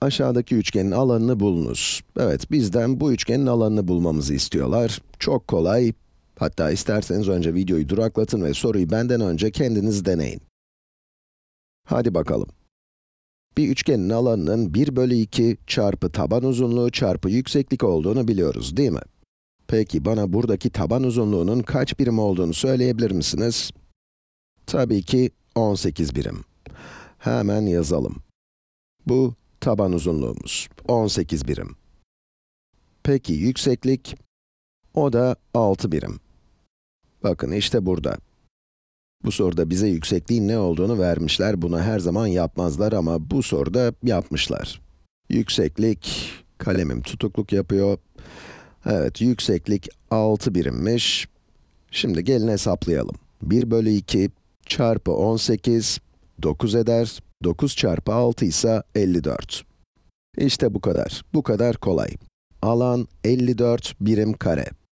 Aşağıdaki üçgenin alanını bulunuz. Evet, bizden bu üçgenin alanını bulmamızı istiyorlar. Çok kolay. Hatta isterseniz önce videoyu duraklatın ve soruyu benden önce kendiniz deneyin. Hadi bakalım. Bir üçgenin alanının 1/2 çarpı taban uzunluğu çarpı yükseklik olduğunu biliyoruz, değil mi? Peki bana buradaki taban uzunluğunun kaç birim olduğunu söyleyebilir misiniz? Tabii ki 18 birim. Hemen yazalım. Bu taban uzunluğumuz, 18 birim. Peki yükseklik? O da 6 birim. Bakın işte burada. Bu soruda bize yüksekliğin ne olduğunu vermişler. Bunu her zaman yapmazlar ama bu soruda yapmışlar. Yükseklik, kalemim tutukluk yapıyor. Evet, yükseklik 6 birimmiş. Şimdi gelin hesaplayalım. 1/2 çarpı 18, 9 eder. 9 çarpı 6 ise 54. İşte bu kadar. Bu kadar kolay. Alan 54 birim kare.